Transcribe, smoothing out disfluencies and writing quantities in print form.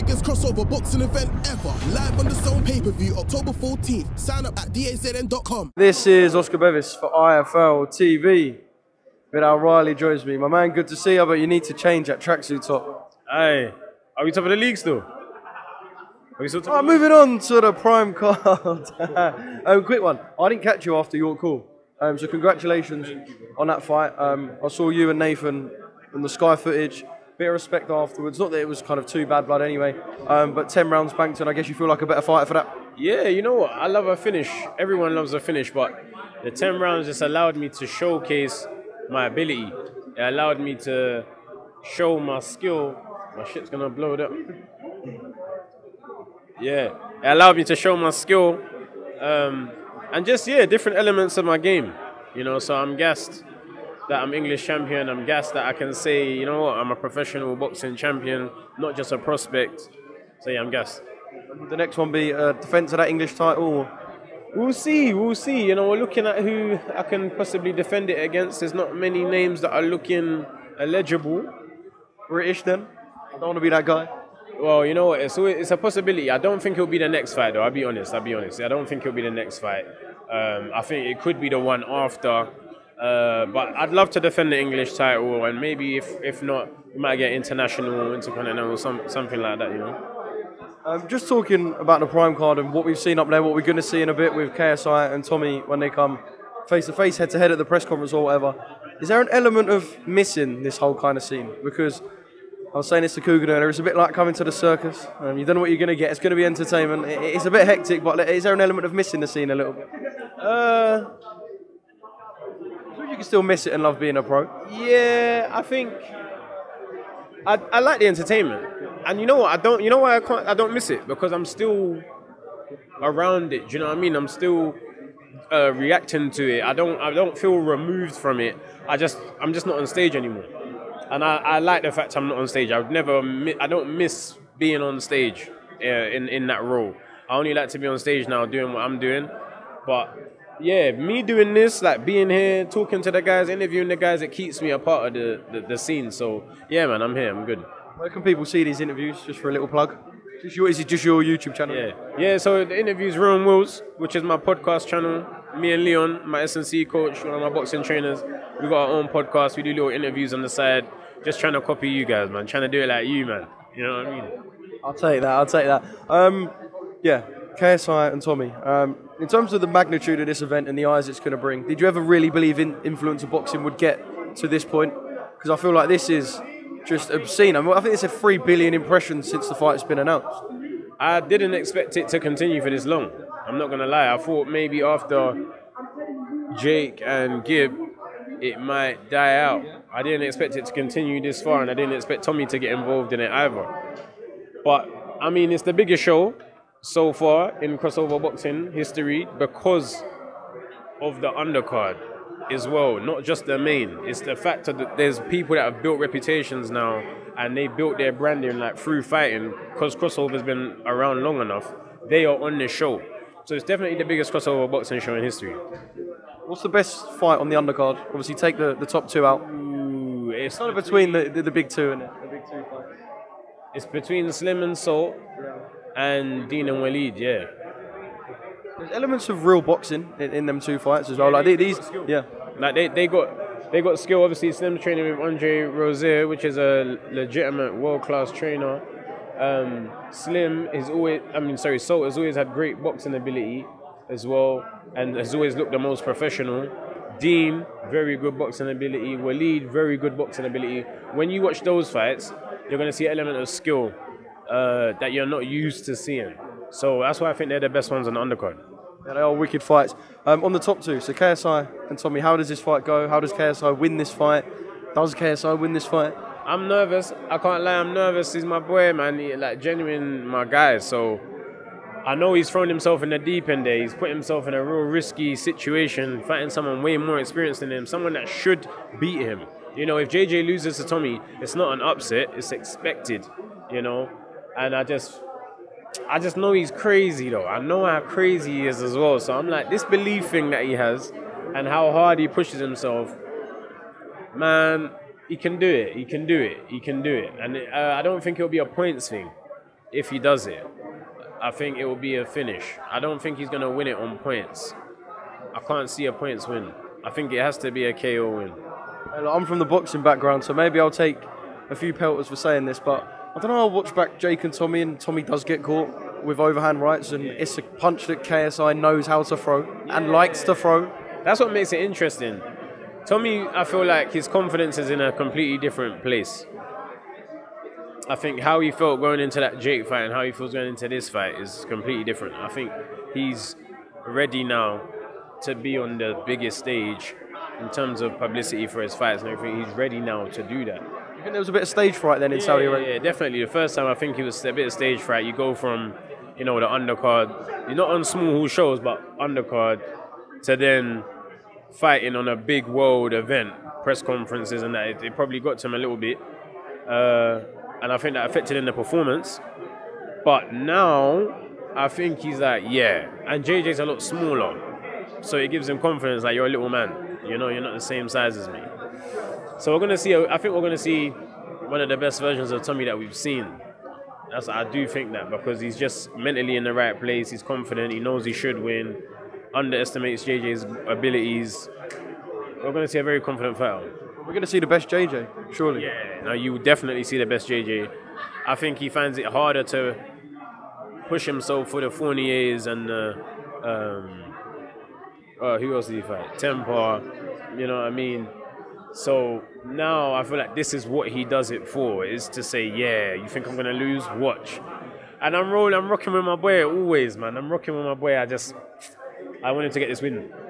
biggest crossover boxing event ever. Live on the Zone pay-per-view, October 14th. Sign up at dazn.com. This is Oscar Bevis for IFL TV. Viddal Riley joins me. My man, good to see you, but you need to change that tracksuit top. Hey, are we top of the league still? Right, moving on to the prime card. Quick one. I didn't catch you after your call. So congratulations on that fight. I saw you and Nathan on the Sky footage. Bit of respect afterwards. Not that it was kind of too bad blood anyway. But 10 rounds banked, and I guess you feel like a better fighter for that. Yeah, you know what? I love a finish. Everyone loves a finish. But the 10 rounds just allowed me to showcase my ability. It allowed me to show my skill. My shit's going to blow it up. Yeah, it allowed me to show my skill and just, yeah, different elements of my game, you know, so I'm gassed that I'm English champion. I'm gassed that I can say, you know what, I'm a professional boxing champion, not just a prospect. So, yeah, I'm gassed. Would the next one be a defence of that English title? We'll see, you know, we're looking at who I can possibly defend it against. There's not many names that are looking eligible. British then? I don't want to be that guy. Well, you know, it's a possibility. I don't think it'll be the next fight, though. I'll be honest. I don't think it'll be the next fight. I think it could be the one after. But I'd love to defend the English title, and maybe if not, we might get international, intercontinental, something like that, you know. Just talking about the prime card and what we've seen up there, what we're going to see in a bit with KSI and Tommy when they come face-to-face, head-to-head at the press conference or whatever. Is there an element of missing this whole kind of scene? Because I was saying this to Coogan earlier, it's a bit like coming to the circus. You don't know what you're going to get. It's going to be entertainment. It's a bit hectic, but is there an element of missing the scene a little bit? You can still miss it and love being a pro. Yeah, I think I like the entertainment, and you know what? You know why I don't miss it? Because I'm still around it. Do you know what I mean? I'm still reacting to it. I don't feel removed from it. I'm just not on stage anymore. And I like the fact I'm not on stage. I don't miss being on stage in that role. I only like to be on stage now doing what I'm doing. But yeah, me doing this, like being here, talking to the guys, interviewing the guys, it keeps me a part of the scene. So yeah, man, I'm here. I'm good. Where can people see these interviews? Just for a little plug. Is it just your YouTube channel? Yeah. Yeah, so the interview's Ron Wills, which is my podcast channel. Me and Leon, my S&C coach, one of my boxing trainers, we got our own podcast. We do little interviews on the side. Just trying to copy you guys, man. Trying to do it like you, man. You know what I mean? I'll take that. I'll take that. Yeah, KSI and Tommy. In terms of the magnitude of this event and the eyes it's going to bring, did you ever really believe in influencer boxing would get to this point? Because I feel like this is just obscene. I think it's a 3 billion impressions since the fight's been announced. I didn't expect it to continue for this long. I'm not going to lie. I thought maybe after Jake and Gibb, it might die out. I didn't expect it to continue this far, and I didn't expect Tommy to get involved in it either. But, I mean, it's the biggest show so far in crossover boxing history because of the undercard as well, not just the main. It's the fact that there's people that have built reputations now, and they built their branding like through fighting, because crossover's been around long enough. They are on this show. So it's definitely the biggest crossover boxing show in history. What's the best fight on the undercard? Obviously take the top two out. Ooh, it's not between the big two, isn't it? The big two fights. It's between Slim and Salt, and Deen and Walid, yeah. There's elements of real boxing in them two fights as well. Like they got skill. Obviously Slim's training with Andre Rosier, which is a legitimate world-class trainer. Salt has always had great boxing ability as well, and has always looked the most professional. Deen, very good boxing ability. Walid, very good boxing ability. When you watch those fights, you're going to see an element of skill that you're not used to seeing. So that's why I think they're the best ones on the undercard. Yeah, they are wicked fights. On the top two, so KSI and Tommy, how does this fight go? How does KSI win this fight? Does KSI win this fight? I'm nervous. I can't lie, I'm nervous. He's my boy, man. He's like genuine, my guy. So I know he's thrown himself in the deep end there. He's put himself in a real risky situation, fighting someone way more experienced than him, someone that should beat him. You know, if JJ loses to Tommy, it's not an upset. It's expected, you know. And I just know he's crazy, though. I know how crazy he is as well. So I'm like, this belief thing that he has and how hard he pushes himself, man. He can do it. He can do it. He can do it. And I don't think it'll be a points thing. if he does it. I think it will be a finish. I don't think he's going to win it on points. I can't see a points win. I think it has to be a KO win. And I'm from the boxing background, so maybe I'll take a few pelters for saying this, but I don't know, I'll watch back Jake and Tommy does get caught with overhand rights, and it's a punch that KSI knows how to throw and likes to throw. That's what makes it interesting. Tommy, I feel like his confidence is in a completely different place. I think how he felt going into that Jake fight and how he feels going into this fight is completely different. I think he's ready now to be on the biggest stage in terms of publicity for his fights and everything. He's ready now to do that. You think there was a bit of stage fright then in Saudi Arabia? Yeah, definitely. The first time I think it was a bit of stage fright. You go from, you know, the undercard, you're not on small shows, but undercard, to then fighting on a big world event, press conferences and that. It probably got to him a little bit. And I think that affected in the performance. But now, I think he's like, yeah. And JJ's a lot smaller. So it gives him confidence, like, you're a little man. You know, you're not the same size as me. So we're going to see, I think we're going to see one of the best versions of Tommy that we've seen. That's, I do think that, because he's just mentally in the right place. He's confident. He knows he should win. Underestimates JJ's abilities. We're going to see a very confident fighter. We're going to see the best JJ, surely. Yeah, no, you will definitely see the best JJ. I think he finds it harder to push himself for the Fourniers and who else did he fight? Tempa, you know what I mean? So now I feel like this is what he does it for, is to say, yeah, you think I'm going to lose? Watch. And I'm rolling, I'm rocking with my boy always, man. I'm rocking with my boy. I want him to get this win.